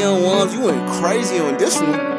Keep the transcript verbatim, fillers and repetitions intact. Illinois, you went crazy on this one.